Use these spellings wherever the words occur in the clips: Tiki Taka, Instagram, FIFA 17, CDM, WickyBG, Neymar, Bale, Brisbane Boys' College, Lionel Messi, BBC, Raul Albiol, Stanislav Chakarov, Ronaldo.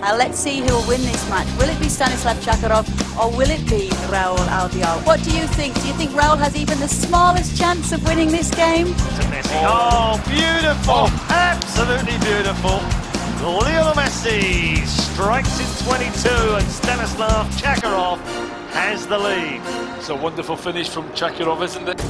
Now let's see who will win this match. Will it be Stanislav Chakarov or will it be Raul Albiol? What do you think? Do you think Raul has even the smallest chance of winning this game? Oh, beautiful! Absolutely beautiful! Lionel Messi strikes in 22 and Stanislav Chakarov has the lead. It's a wonderful finish from Chakarov, isn't it?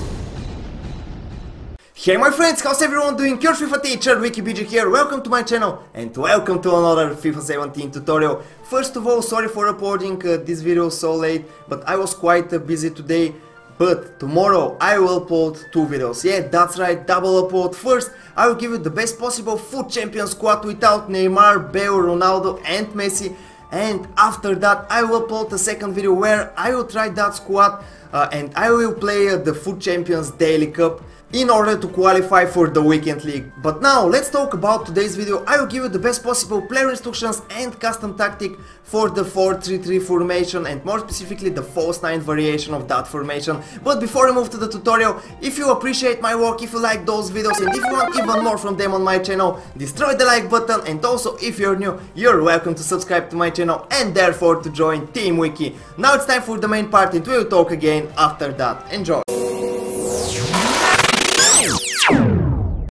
Hey my friends, how's everyone doing? Your FIFA teacher WickyBG here, welcome to my channel and welcome to another FIFA 17 tutorial. First of all, sorry for uploading this video so late, but I was quite busy today. But tomorrow I will upload two videos. Yeah, that's right, double upload. First, I will give you the best possible full champion squad without Neymar, Bale, Ronaldo and Messi. And after that I will upload a second video where I will try that squad and I will play the full champions daily cup in order to qualify for the weekend league. But now let's talk about today's video. I will give you the best possible player instructions and custom tactic for the 4-3-3 formation and more specifically the false 9 variation of that formation. But before I move to the tutorial, if you appreciate my work, if you like those videos and if you want even more from them on my channel, destroy the like button, and also if you're new, you're welcome to subscribe to my channel and therefore to join Team Wiki. Now it's time for the main part and we will talk again after that. Enjoy!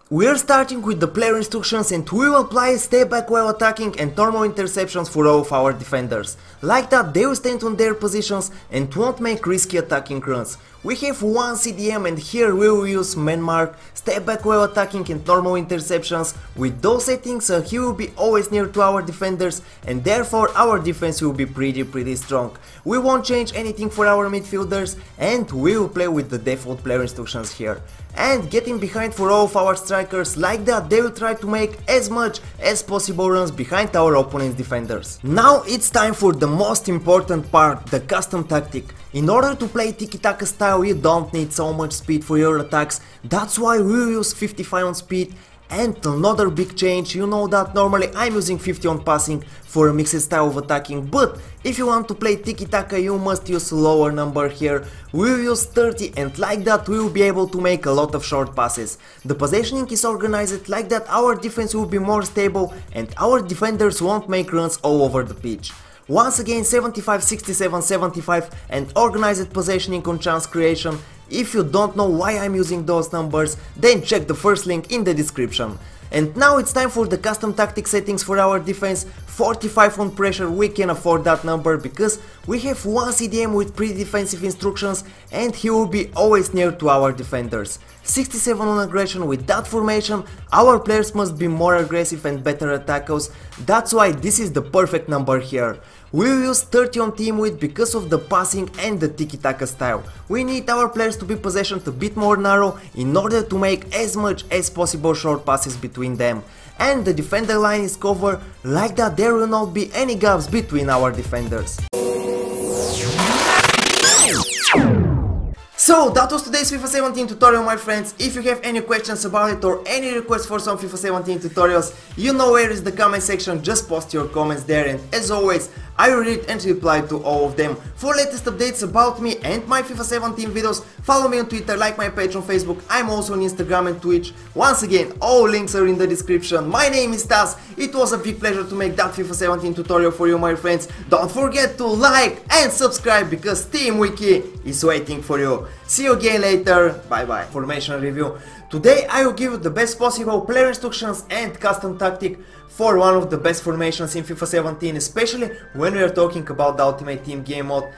We're starting with the player instructions and we will apply step back while attacking and normal interceptions for all of our defenders. Like that they will stand on their positions and won't make risky attacking runs. We have one CDM and here we will use man mark, step back while attacking and normal interceptions. With those settings he will be always near to our defenders and therefore our defense will be pretty strong. We won't change anything for our midfielders and we will play with the default player instructions here. And getting behind for all of our strikers, like that they will try to make as much as possible runs behind our opponent's defenders. Now it's time for the most important part, the custom tactic. In order to play Tiki Taka style you don't need so much speed for your attacks, that's why we use 55 on speed. And another big change, you know that normally I'm using 50 on passing for a mixed style of attacking, but if you want to play Tiki Taka you must use lower number here. We'll use 30 and like that we will be able to make a lot of short passes. The positioning is organized like that our defense will be more stable and our defenders won't make runs all over the pitch. Once again 75, 67, 75 and organized positioning on chance creation. If you don't know why I'm using those numbers, then check the first link in the description. And now it's time for the custom tactic settings for our defense. 45 on pressure, we can afford that number because we have one CDM with pretty defensive instructions and he will be always near to our defenders. 67 on aggression, with that formation our players must be more aggressive and better attackers, that's why this is the perfect number here. We'll use 30 on team width because of the passing and the Tiki Taka style. We need our players to be positioned a bit more narrow in order to make as much as possible short passes between them. And the defender line is covered, like that there will not be any gaps between our defenders. So that was today's FIFA 17 tutorial my friends. If you have any questions about it or any requests for some FIFA 17 tutorials, you know where is the comment section, just post your comments there and as always I will read and reply to all of them. For latest updates about me and my FIFA 17 videos, follow me on Twitter, like my page on Facebook, I'm also on Instagram and Twitch. Once again, all links are in the description. My name is Tas, it was a big pleasure to make that FIFA 17 tutorial for you my friends. Don't forget to like and subscribe because Team Wiki is waiting for you. See you again later, bye bye. Formation review. Today I will give you the best possible player instructions and custom tactic for one of the best formations in FIFA 17, especially when we are talking about the Ultimate Team game mode